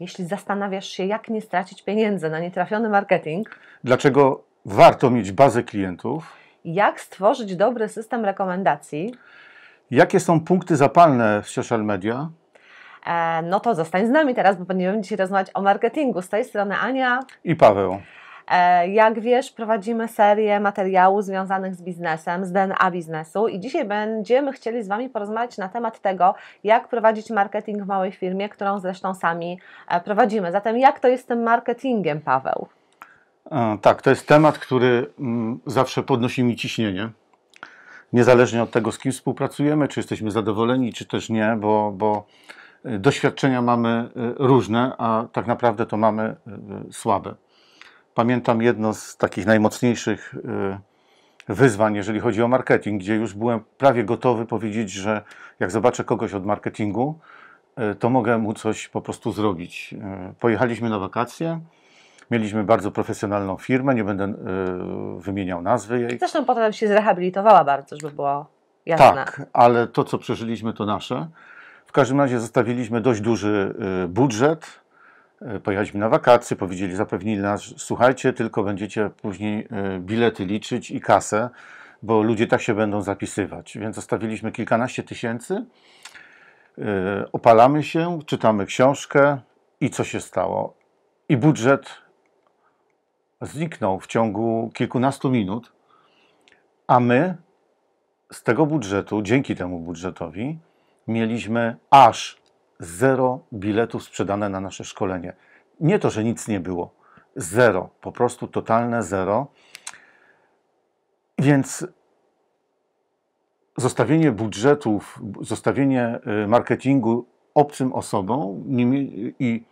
Jeśli zastanawiasz się, jak nie stracić pieniędzy na nietrafiony marketing. Dlaczego warto mieć bazę klientów? Jak stworzyć dobry system rekomendacji? Jakie są punkty zapalne w social media? No to zostań z nami teraz, bo będziemy dzisiaj rozmawiać o marketingu. Z tej strony Ania i Paweł. Jak wiesz, prowadzimy serię materiałów związanych z biznesem, z DNA biznesu i dzisiaj będziemy chcieli z Wami porozmawiać na temat tego, jak prowadzić marketing w małej firmie, którą zresztą sami prowadzimy. Zatem jak to jest z tym marketingiem, Paweł? Tak, to jest temat, który zawsze podnosi mi ciśnienie. Niezależnie od tego, z kim współpracujemy, czy jesteśmy zadowoleni, czy też nie, bo doświadczenia mamy różne, a tak naprawdę to mamy słabe. Pamiętam jedno z takich najmocniejszych wyzwań, jeżeli chodzi o marketing, gdzie już byłem prawie gotowy powiedzieć, że jak zobaczę kogoś od marketingu, to mogę mu coś po prostu zrobić. Pojechaliśmy na wakacje, mieliśmy bardzo profesjonalną firmę, nie będę wymieniał nazwy jej. Zresztą potem się zrehabilitowała bardzo, żeby było jasne. Tak, ale to, co przeżyliśmy, to nasze. W każdym razie zostawiliśmy dość duży budżet. Pojechaliśmy na wakacje, powiedzieli, zapewnili nas, słuchajcie, tylko będziecie później bilety liczyć i kasę, bo ludzie tak się będą zapisywać. Więc zostawiliśmy kilkanaście tysięcy, opalamy się, czytamy książkę i co się stało? I budżet zniknął w ciągu kilkunastu minut, a my z tego budżetu, dzięki temu budżetowi, mieliśmy aż 0 biletów sprzedane na nasze szkolenie. Nie to, że nic nie było. 0. Po prostu totalne 0. Więc zostawienie budżetów, zostawienie marketingu obcym osobom i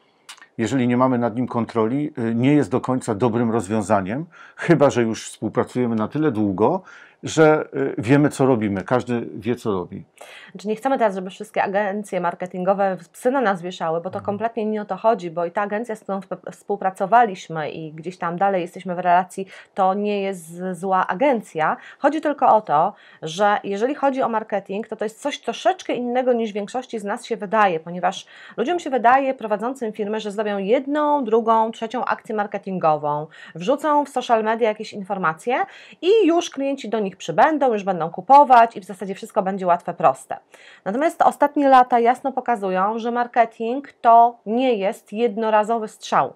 jeżeli nie mamy nad nim kontroli, nie jest do końca dobrym rozwiązaniem, chyba że już współpracujemy na tyle długo, że wiemy, co robimy. Każdy wie, co robi. Znaczy nie chcemy teraz, żeby wszystkie agencje marketingowe psy na nas wieszały, bo to kompletnie nie o to chodzi, bo i ta agencja, z którą współpracowaliśmy i gdzieś tam dalej jesteśmy w relacji, to nie jest zła agencja. Chodzi tylko o to, że jeżeli chodzi o marketing, to jest coś troszeczkę innego niż większości z nas się wydaje, ponieważ ludziom się wydaje, prowadzącym firmy, że zrobią jedną, drugą, trzecią akcję marketingową, wrzucą w social media jakieś informacje i już klienci do nich przybędą, już będą kupować i w zasadzie wszystko będzie łatwe, proste. Natomiast ostatnie lata jasno pokazują, że marketing to nie jest jednorazowy strzał.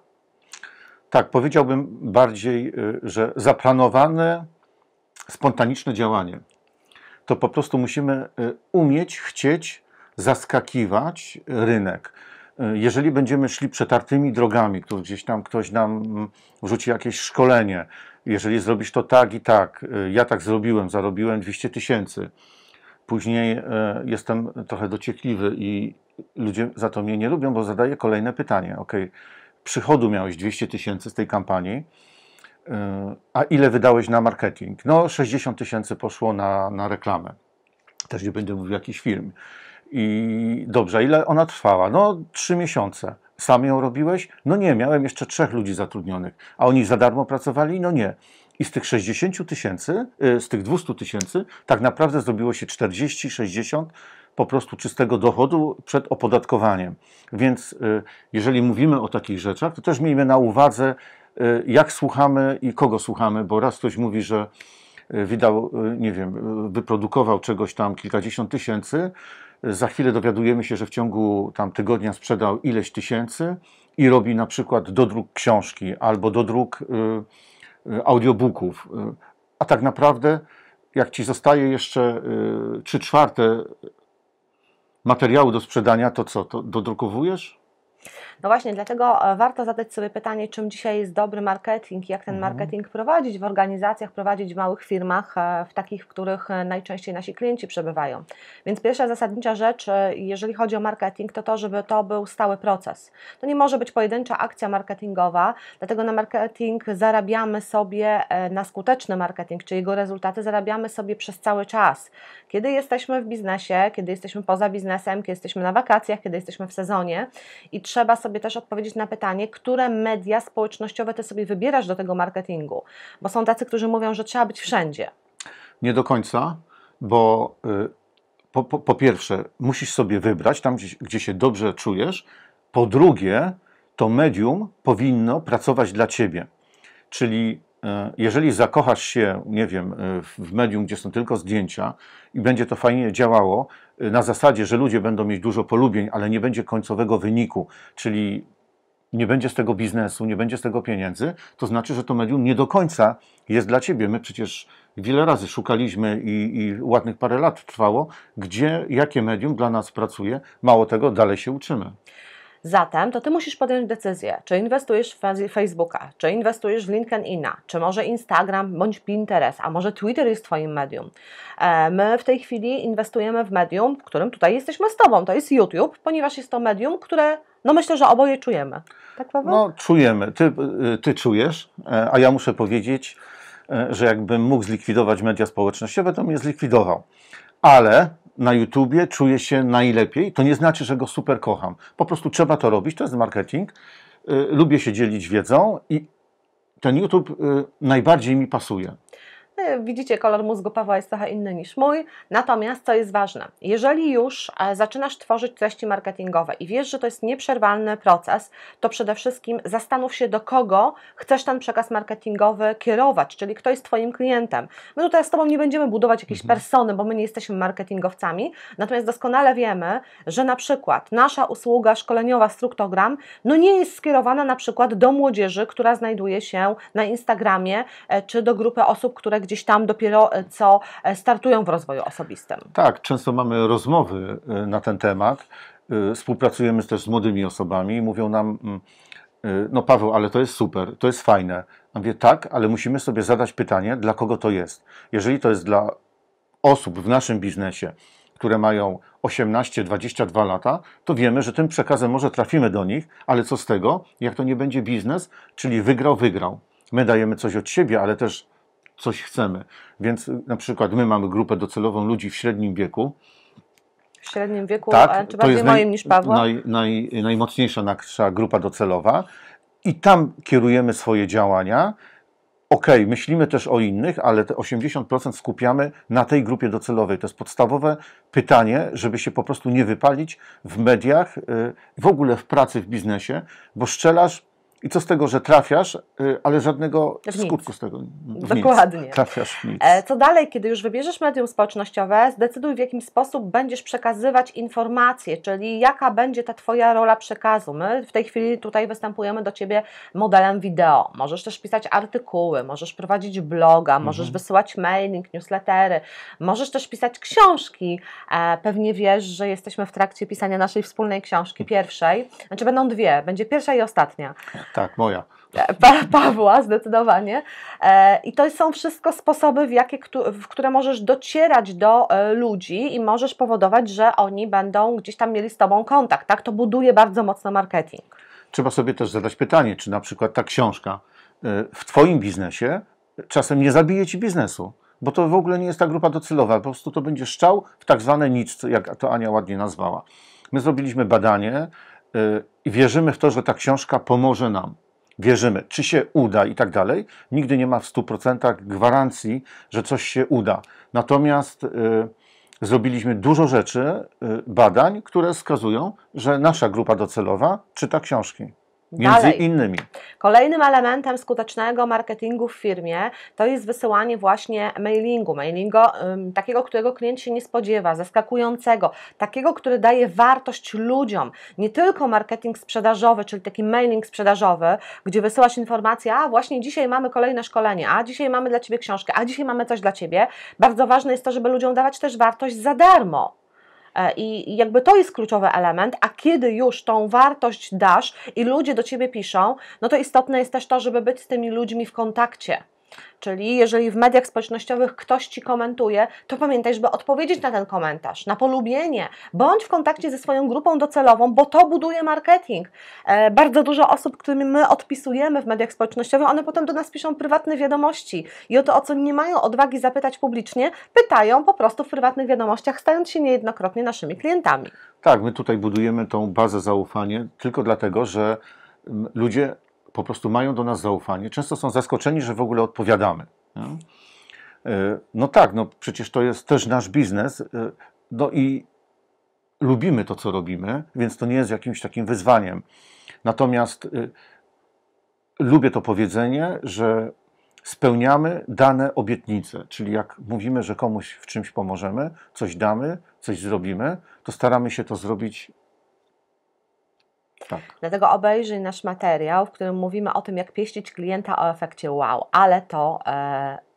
Tak, powiedziałbym bardziej, że zaplanowane, spontaniczne działanie. To po prostu musimy umieć, chcieć zaskakiwać rynek. Jeżeli będziemy szli przetartymi drogami, to gdzieś tam ktoś nam wrzuci jakieś szkolenie, jeżeli zrobisz to tak i tak, ja tak zrobiłem, zarobiłem 200 tysięcy, później jestem trochę dociekliwy i ludzie za to mnie nie lubią, bo zadaję kolejne pytanie. Okej, przychodu miałeś 200 tysięcy z tej kampanii, a ile wydałeś na marketing? No 60 tysięcy poszło na reklamę, też nie będę mówił jakichś firm. I dobrze, ile ona trwała? No 3 miesiące. Sam ją robiłeś? No nie, miałem jeszcze 3 ludzi zatrudnionych. A oni za darmo pracowali? No nie. I z tych 60 tysięcy, z tych 200 tysięcy, tak naprawdę zrobiło się 40, 60 po prostu czystego dochodu przed opodatkowaniem. Więc jeżeli mówimy o takich rzeczach, to też miejmy na uwadze, jak słuchamy i kogo słuchamy, bo raz ktoś mówi, że wydał, nie wiem, wyprodukował czegoś tam kilkadziesiąt tysięcy, za chwilę dowiadujemy się, że w ciągu tam tygodnia sprzedał ileś tysięcy i robi na przykład dodruk książki albo dodruk audiobooków. A tak naprawdę jak ci zostaje jeszcze 3/4 materiału do sprzedania, to co? To dodrukowujesz? No właśnie, dlatego warto zadać sobie pytanie, czym dzisiaj jest dobry marketing, jak ten marketing prowadzić w organizacjach, prowadzić w małych firmach, w takich, w których najczęściej nasi klienci przebywają. Więc pierwsza zasadnicza rzecz, jeżeli chodzi o marketing, to żeby to był stały proces. To nie może być pojedyncza akcja marketingowa, dlatego na marketing zarabiamy sobie, na skuteczny marketing, czy jego rezultaty zarabiamy sobie przez cały czas. Kiedy jesteśmy w biznesie, kiedy jesteśmy poza biznesem, kiedy jesteśmy na wakacjach, kiedy jesteśmy w sezonie i trzeba sobie też odpowiedzieć na pytanie, które media społecznościowe ty sobie wybierasz do tego marketingu, bo są tacy, którzy mówią, że trzeba być wszędzie. Nie do końca, bo po pierwsze musisz sobie wybrać tam, gdzie się dobrze czujesz, po drugie to medium powinno pracować dla ciebie. Czyli jeżeli zakochasz się, nie wiem, w medium, gdzie są tylko zdjęcia i będzie to fajnie działało, na zasadzie, że ludzie będą mieć dużo polubień, ale nie będzie końcowego wyniku, czyli nie będzie z tego biznesu, nie będzie z tego pieniędzy, to znaczy, że to medium nie do końca jest dla ciebie. My przecież wiele razy szukaliśmy i ładnych parę lat trwało, jakie medium dla nas pracuje. Mało tego, dalej się uczymy. Zatem to ty musisz podjąć decyzję, czy inwestujesz w Facebooka, czy inwestujesz w LinkedIna, czy może Instagram bądź Pinterest, a może Twitter jest twoim medium. My w tej chwili inwestujemy w medium, w którym tutaj jesteśmy z tobą, to jest YouTube, ponieważ jest to medium, które no myślę, że oboje czujemy. Tak, Paweł? No czujemy, ty czujesz, a ja muszę powiedzieć, że jakbym mógł zlikwidować media społecznościowe, to mnie zlikwidował. Ale na YouTubie czuję się najlepiej. To nie znaczy, że go super kocham. Po prostu trzeba to robić, to jest marketing. Lubię się dzielić wiedzą i ten YouTube najbardziej mi pasuje. Widzicie, kolor mózgu Pawła jest trochę inny niż mój. Natomiast co jest ważne, jeżeli już zaczynasz tworzyć treści marketingowe i wiesz, że to jest nieprzerwalny proces, to przede wszystkim zastanów się, do kogo chcesz ten przekaz marketingowy kierować, czyli kto jest twoim klientem. My tutaj z tobą nie będziemy budować jakiejś persony, bo my nie jesteśmy marketingowcami, natomiast doskonale wiemy, że na przykład nasza usługa szkoleniowa Struktogram no nie jest skierowana na przykład do młodzieży, która znajduje się na Instagramie, czy do grupy osób, które gdzieś tam dopiero co startują w rozwoju osobistym. Tak, często mamy rozmowy na ten temat. Współpracujemy też z młodymi osobami i mówią nam, no Paweł, ale to jest super, to jest fajne. Ja mówię, tak, ale musimy sobie zadać pytanie, dla kogo to jest. Jeżeli to jest dla osób w naszym biznesie, które mają 18-22 lata, to wiemy, że tym przekazem może trafimy do nich, ale co z tego, jak to nie będzie biznes, czyli wygrał. My dajemy coś od siebie, ale też coś chcemy. Więc na przykład my mamy grupę docelową ludzi w średnim wieku. W średnim wieku, tak, czy bardziej moim niż Pawła? Najmocniejsza nasza grupa docelowa i tam kierujemy swoje działania. Okej, myślimy też o innych, ale te 80% skupiamy na tej grupie docelowej. To jest podstawowe pytanie, żeby się po prostu nie wypalić w mediach, w ogóle w pracy, w biznesie, bo strzelasz. I co z tego, że trafiasz, ale żadnego skutku z tego nie. Dokładnie. Trafiasz w nic. Co dalej, kiedy już wybierzesz medium społecznościowe, zdecyduj, w jaki sposób będziesz przekazywać informacje, czyli jaka będzie ta twoja rola przekazu. My w tej chwili tutaj występujemy do ciebie modelem wideo. Możesz też pisać artykuły, możesz prowadzić bloga, możesz wysyłać mailing, newslettery, możesz też pisać książki. Pewnie wiesz, że jesteśmy w trakcie pisania naszej wspólnej książki, pierwszej. Znaczy będą dwie, będzie pierwsza i ostatnia. Tak, moja. Pawła, zdecydowanie. I to są wszystko sposoby, w które możesz docierać do ludzi i możesz powodować, że oni będą gdzieś tam mieli z tobą kontakt. Tak, to buduje bardzo mocno marketing. Trzeba sobie też zadać pytanie, czy na przykład ta książka w twoim biznesie czasem nie zabije ci biznesu, bo to w ogóle nie jest ta grupa docelowa, po prostu to będzie strzał w tak zwane nic, jak to Ania ładnie nazwała. My zrobiliśmy badanie, i wierzymy w to, że ta książka pomoże nam. Wierzymy, czy się uda i tak dalej. Nigdy nie ma w 100% gwarancji, że coś się uda. Natomiast zrobiliśmy dużo rzeczy, badań, które wskazują, że nasza grupa docelowa czyta książki. Między innymi. Kolejnym elementem skutecznego marketingu w firmie to jest wysyłanie właśnie mailingu. Takiego, którego klient się nie spodziewa, zaskakującego. Takiego, który daje wartość ludziom. Nie tylko marketing sprzedażowy, czyli taki mailing sprzedażowy, gdzie wysyłasz informację, a właśnie dzisiaj mamy kolejne szkolenie, a dzisiaj mamy dla ciebie książkę, a dzisiaj mamy coś dla ciebie. Bardzo ważne jest to, żeby ludziom dawać też wartość za darmo. I jakby to jest kluczowy element, a kiedy już tą wartość dasz i ludzie do ciebie piszą, no to istotne jest też to, żeby być z tymi ludźmi w kontakcie. Czyli jeżeli w mediach społecznościowych ktoś ci komentuje, to pamiętaj, żeby odpowiedzieć na ten komentarz, na polubienie. Bądź w kontakcie ze swoją grupą docelową, bo to buduje marketing. Bardzo dużo osób, którym my odpisujemy w mediach społecznościowych, one potem do nas piszą prywatne wiadomości i o to, o co nie mają odwagi zapytać publicznie, pytają po prostu w prywatnych wiadomościach, stając się niejednokrotnie naszymi klientami. Tak, my tutaj budujemy tą bazę zaufania tylko dlatego, że ludzie po prostu mają do nas zaufanie. Często są zaskoczeni, że w ogóle odpowiadamy. No tak, no przecież to jest też nasz biznes. No i lubimy to, co robimy, więc to nie jest jakimś takim wyzwaniem. Natomiast lubię to powiedzenie, że spełniamy dane obietnice, czyli jak mówimy, że komuś w czymś pomożemy, coś damy, coś zrobimy, to staramy się to zrobić. Tak. Dlatego obejrzyj nasz materiał, w którym mówimy o tym, jak pieścić klienta o efekcie wow, ale to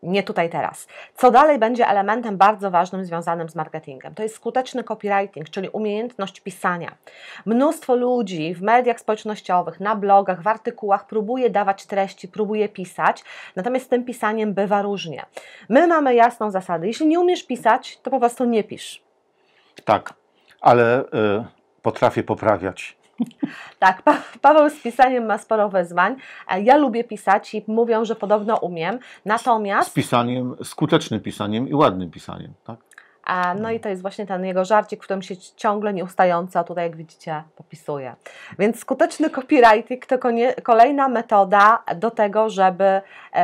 nie tutaj teraz. Co dalej będzie elementem bardzo ważnym związanym z marketingiem? To jest skuteczny copywriting, czyli umiejętność pisania. Mnóstwo ludzi w mediach społecznościowych, na blogach, w artykułach próbuje dawać treści, próbuje pisać, natomiast z tym pisaniem bywa różnie. My mamy jasną zasadę, jeśli nie umiesz pisać, to po prostu nie pisz. Tak, ale potrafię poprawiać. Tak, Paweł z pisaniem ma sporo wyzwań. Ja lubię pisać i mówią, że podobno umiem, natomiast... Z pisaniem, skutecznym pisaniem i ładnym pisaniem, tak? No i to jest właśnie ten jego żarcik, w którym się ciągle nieustająco tutaj, jak widzicie, popisuje. Więc skuteczny copywriting to kolejna metoda do tego, żeby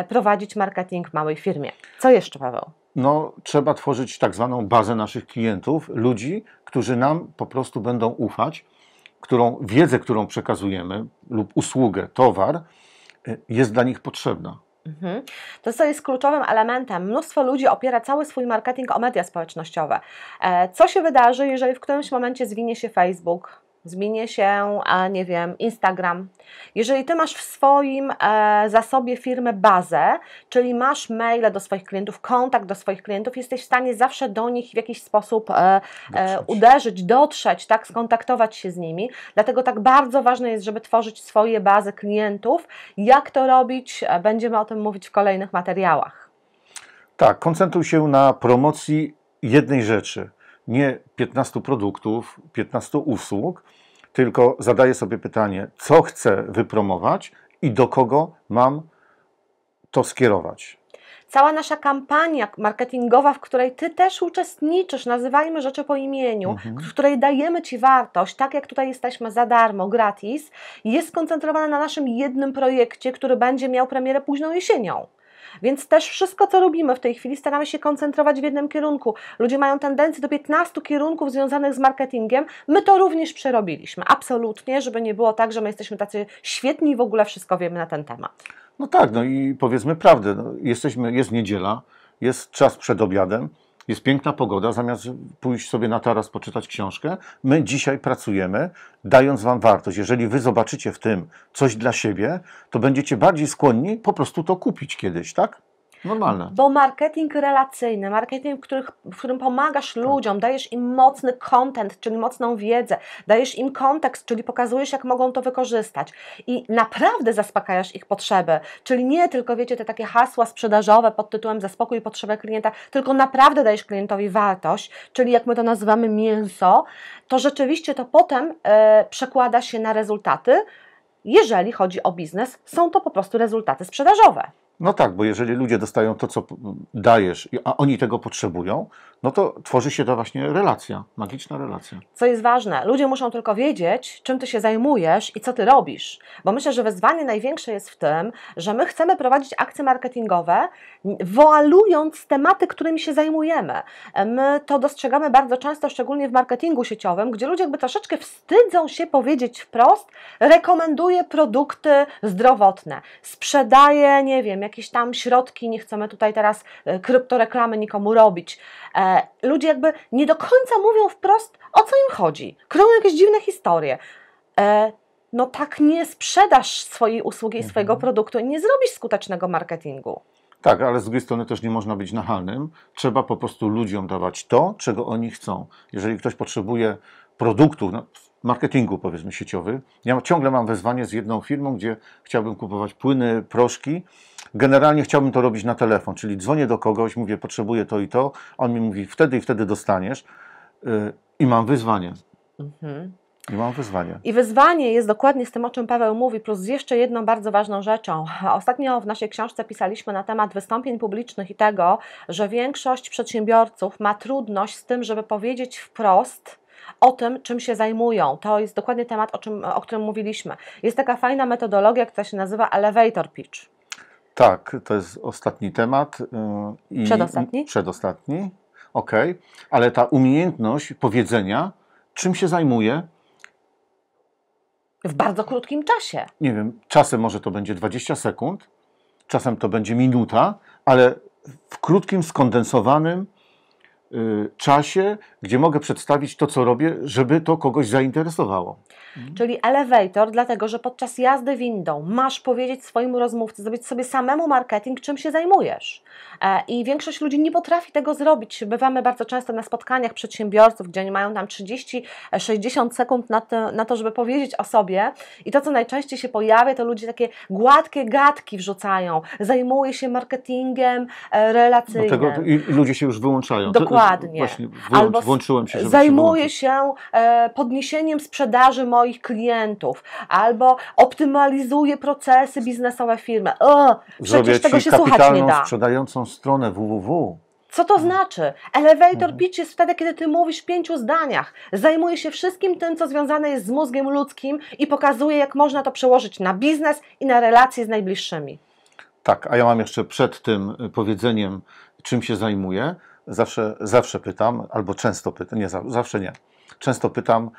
prowadzić marketing w małej firmie. Co jeszcze, Paweł? No, trzeba tworzyć tak zwaną bazę naszych klientów, ludzi, którzy nam po prostu będą ufać, wiedzę, którą przekazujemy lub usługę, towar jest dla nich potrzebna. To, co jest kluczowym elementem, mnóstwo ludzi opiera cały swój marketing o media społecznościowe. Co się wydarzy, jeżeli w którymś momencie zwinie się Facebook, zmieni się, nie wiem, Instagram. Jeżeli Ty masz w swoim zasobie firmy bazę, czyli masz maile do swoich klientów, kontakt do swoich klientów, jesteś w stanie zawsze do nich w jakiś sposób uderzyć, dotrzeć, tak, skontaktować się z nimi. Dlatego tak bardzo ważne jest, żeby tworzyć swoje bazy klientów. Jak to robić? Będziemy o tym mówić w kolejnych materiałach. Tak, koncentruj się na promocji jednej rzeczy. Nie 15 produktów, 15 usług, tylko zadaję sobie pytanie, co chcę wypromować i do kogo mam to skierować. Cała nasza kampania marketingowa, w której Ty też uczestniczysz, nazywajmy rzeczy po imieniu, w której dajemy Ci wartość, tak jak tutaj jesteśmy za darmo, gratis, jest skoncentrowana na naszym jednym projekcie, który będzie miał premierę późną jesienią. Więc też wszystko, co robimy w tej chwili, staramy się koncentrować w jednym kierunku. Ludzie mają tendencję do 15 kierunków związanych z marketingiem. My to również przerobiliśmy. Absolutnie, żeby nie było tak, że my jesteśmy tacy świetni i w ogóle wszystko wiemy na ten temat. No tak, no i powiedzmy prawdę. No, jest niedziela, jest czas przed obiadem, jest piękna pogoda. Zamiast pójść sobie na taras, poczytać książkę, my dzisiaj pracujemy, dając Wam wartość. Jeżeli Wy zobaczycie w tym coś dla siebie, to będziecie bardziej skłonni po prostu to kupić kiedyś, tak? Normalne. Bo marketing relacyjny, marketing, w którym pomagasz ludziom, dajesz im mocny content, czyli mocną wiedzę, dajesz im kontekst, czyli pokazujesz, jak mogą to wykorzystać i naprawdę zaspokajasz ich potrzeby, czyli nie tylko, wiecie, te takie hasła sprzedażowe pod tytułem zaspokój potrzebę klienta, tylko naprawdę dajesz klientowi wartość, czyli jak my to nazywamy mięso, to rzeczywiście to potem przekłada się na rezultaty. Jeżeli chodzi o biznes, są to po prostu rezultaty sprzedażowe. No tak, bo jeżeli ludzie dostają to, co dajesz, a oni tego potrzebują, no to tworzy się to właśnie relacja, magiczna relacja. Co jest ważne, ludzie muszą tylko wiedzieć, czym Ty się zajmujesz i co Ty robisz. Bo myślę, że wyzwanie największe jest w tym, że my chcemy prowadzić akcje marketingowe, woalując tematy, którymi się zajmujemy. My to dostrzegamy bardzo często, szczególnie w marketingu sieciowym, gdzie ludzie jakby troszeczkę wstydzą się powiedzieć wprost, rekomenduję produkty zdrowotne, sprzedaję, nie wiem, jakieś tam środki, nie chcemy tutaj teraz kryptoreklamy nikomu robić. Ludzie jakby nie do końca mówią wprost, o co im chodzi. Krążą jakieś dziwne historie. No tak nie sprzedasz swojej usługi i swojego produktu i nie zrobisz skutecznego marketingu. Tak, ale z drugiej strony też nie można być nachalnym. Trzeba po prostu ludziom dawać to, czego oni chcą. Jeżeli ktoś potrzebuje produktów, no, marketingu powiedzmy sieciowy. Ja ciągle mam wezwanie z jedną firmą, gdzie chciałbym kupować płyny, proszki. Generalnie chciałbym to robić na telefon, czyli dzwonię do kogoś, mówię, potrzebuję to i to. On mi mówi, wtedy i wtedy dostaniesz i mam wyzwanie. I wyzwanie jest dokładnie z tym, o czym Paweł mówi, plus jeszcze jedną bardzo ważną rzeczą. Ostatnio w naszej książce pisaliśmy na temat wystąpień publicznych i tego, że większość przedsiębiorców ma trudność z tym, żeby powiedzieć wprost o tym, czym się zajmują. To jest dokładnie temat, o którym mówiliśmy. Jest taka fajna metodologia, która się nazywa elevator pitch. Tak, to jest ostatni temat. Przedostatni? Przedostatni, okej. Ale ta umiejętność powiedzenia czym się zajmuję? W bardzo krótkim czasie. Nie wiem, czasem może to będzie 20 sekund, czasem to będzie minuta, ale w krótkim, skondensowanym czasie, gdzie mogę przedstawić to, co robię, żeby to kogoś zainteresowało. Czyli elevator, dlatego że podczas jazdy windą masz powiedzieć swojemu rozmówcy, zrobić sobie samemu marketing, czym się zajmujesz. I większość ludzi nie potrafi tego zrobić. Bywamy bardzo często na spotkaniach przedsiębiorców, gdzie oni mają tam 30-60 sekund na to, żeby powiedzieć o sobie. I to, co najczęściej się pojawia, to ludzie takie gładkie gadki wrzucają. Zajmuję się marketingiem relacyjnym. Tego, i ludzie się już wyłączają. Dokładnie. Właśnie, włączyłem się, żeby zajmuję się podniesieniem sprzedaży moich klientów, albo optymalizuję procesy biznesowe firmy. Przecież tego się słuchać nie da. Sprzedającą stronę www. Co to znaczy? Elevator pitch jest wtedy, kiedy ty mówisz w 5 zdaniach. Zajmuje się wszystkim tym, co związane jest z mózgiem ludzkim i pokazuje, jak można to przełożyć na biznes i na relacje z najbliższymi. Tak, a ja mam jeszcze przed tym powiedzeniem, czym się zajmuję. Zawsze pytam, albo często pytam, nie, zawsze nie. Często pytam,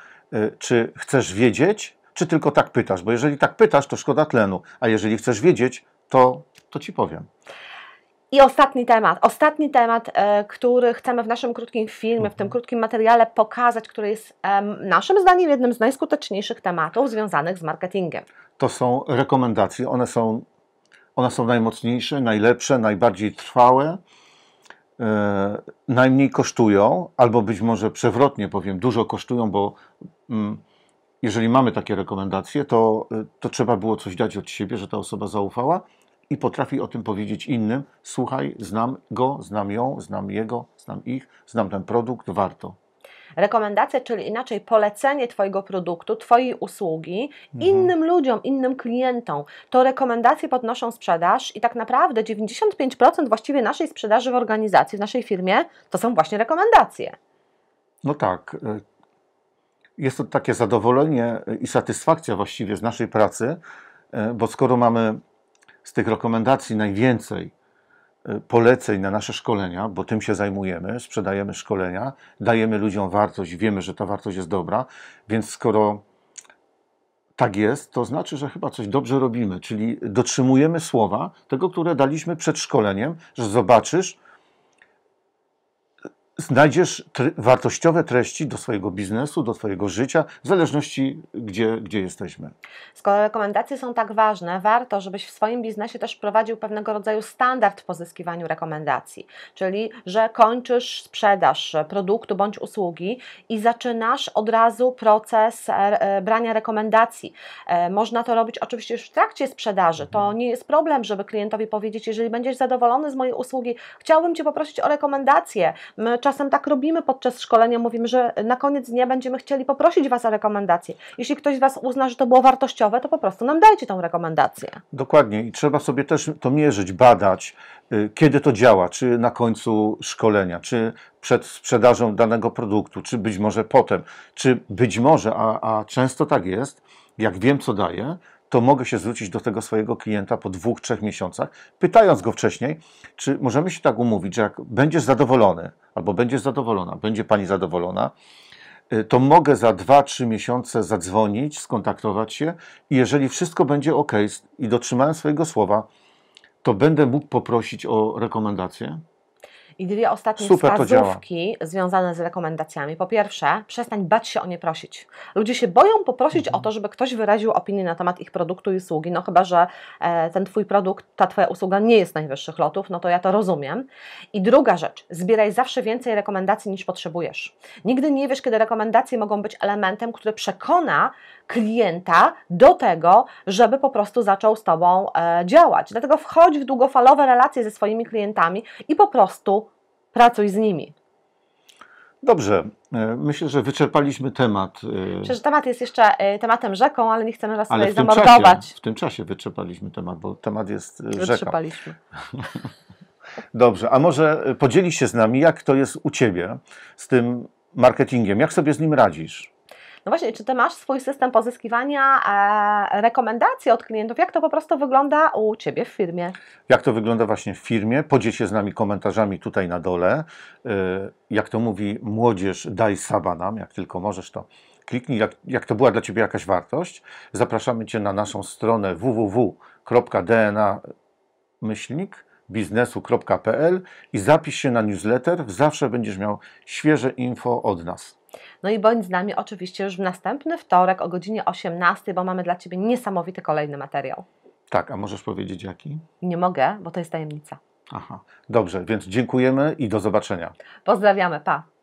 czy chcesz wiedzieć, czy tylko tak pytasz, bo jeżeli tak pytasz, to szkoda tlenu, a jeżeli chcesz wiedzieć, to ci powiem. I ostatni temat, który chcemy w naszym krótkim filmie, w tym krótkim materiale pokazać, który jest naszym zdaniem jednym z najskuteczniejszych tematów związanych z marketingiem. To są rekomendacje, one są najmocniejsze, najlepsze, najbardziej trwałe. Najmniej kosztują, albo być może przewrotnie powiem, dużo kosztują, bo jeżeli mamy takie rekomendacje, to trzeba było coś dać od siebie, że ta osoba zaufała i potrafi o tym powiedzieć innym. Słuchaj, znam go, znam ją, znam jego, znam ich, znam ten produkt, warto. Rekomendacje, czyli inaczej polecenie Twojego produktu, Twojej usługi innym ludziom, innym klientom. To rekomendacje podnoszą sprzedaż i tak naprawdę 95% właściwie naszej sprzedaży w organizacji, w naszej firmie, to są właśnie rekomendacje. No tak. Jest to takie zadowolenie i satysfakcja właściwie z naszej pracy, bo skoro mamy z tych rekomendacji najwięcej poleceń na nasze szkolenia, bo tym się zajmujemy, sprzedajemy szkolenia, dajemy ludziom wartość, wiemy, że ta wartość jest dobra, więc skoro tak jest, to znaczy, że chyba coś dobrze robimy, czyli dotrzymujemy słowa tego, które daliśmy przed szkoleniem, że zobaczysz, znajdziesz wartościowe treści do swojego biznesu, do swojego życia, w zależności gdzie jesteśmy. Skoro rekomendacje są tak ważne, warto, żebyś w swoim biznesie też wprowadził pewnego rodzaju standard w pozyskiwaniu rekomendacji. Czyli, że kończysz sprzedaż produktu bądź usługi i zaczynasz od razu proces brania rekomendacji. Można to robić oczywiście już w trakcie sprzedaży. To nie jest problem, żeby klientowi powiedzieć, jeżeli będziesz zadowolony z mojej usługi, chciałbym Cię poprosić o rekomendację. My czasem tak robimy podczas szkolenia, mówimy, że na koniec dnia będziemy chcieli poprosić Was o rekomendację. Jeśli ktoś z Was uzna, że to było wartościowe, to po prostu nam dajcie tą rekomendację. Dokładnie i trzeba sobie też to mierzyć, badać, kiedy to działa, czy na końcu szkolenia, czy przed sprzedażą danego produktu, czy być może potem, czy być może, a często tak jest, jak wiem, co daję, to mogę się zwrócić do tego swojego klienta po 2-3 miesiącach, pytając go wcześniej, czy możemy się tak umówić, że jak będziesz zadowolony, albo będziesz zadowolona, będzie Pani zadowolona, to mogę za 2-3 miesiące zadzwonić, skontaktować się i jeżeli wszystko będzie ok i dotrzymałem swojego słowa, to będę mógł poprosić o rekomendację. I dwie ostatnie wskazówki związane z rekomendacjami. Po pierwsze, przestań bać się o nie prosić. Ludzie się boją poprosić o to, żeby ktoś wyraził opinię na temat ich produktu i usługi, no chyba, że ten Twój produkt, ta Twoja usługa nie jest najwyższych lotów, no to ja to rozumiem. I druga rzecz, zbieraj zawsze więcej rekomendacji niż potrzebujesz. Nigdy nie wiesz, kiedy rekomendacje mogą być elementem, który przekona klienta do tego, żeby po prostu zaczął z Tobą działać. Dlatego wchodź w długofalowe relacje ze swoimi klientami i po prostu pracuj z nimi. Dobrze, myślę, że wyczerpaliśmy temat. Przecież temat jest jeszcze tematem rzeką, ale nie chcemy Was tutaj zamordować. W tym czasie wyczerpaliśmy temat, bo temat jest rzeką. Wyczerpaliśmy. Dobrze, a może podzielisz się z nami, jak to jest u Ciebie z tym marketingiem, jak sobie z nim radzisz? No właśnie, czy Ty masz swój system pozyskiwania rekomendacji od klientów? Jak to po prostu wygląda u Ciebie w firmie? Jak to wygląda właśnie w firmie? Podziel się z nami komentarzami tutaj na dole. Jak to mówi młodzież, daj saba nam, jak tylko możesz to kliknij, jak to była dla Ciebie jakaś wartość. Zapraszamy Cię na naszą stronę www.dna-biznesu.pl i zapisz się na newsletter. Zawsze będziesz miał świeże info od nas. No i bądź z nami oczywiście już w następny wtorek o godzinie 18, bo mamy dla Ciebie niesamowity kolejny materiał. Tak, a możesz powiedzieć jaki? Nie mogę, bo to jest tajemnica. Aha, dobrze, więc dziękujemy i do zobaczenia. Pozdrawiamy, pa!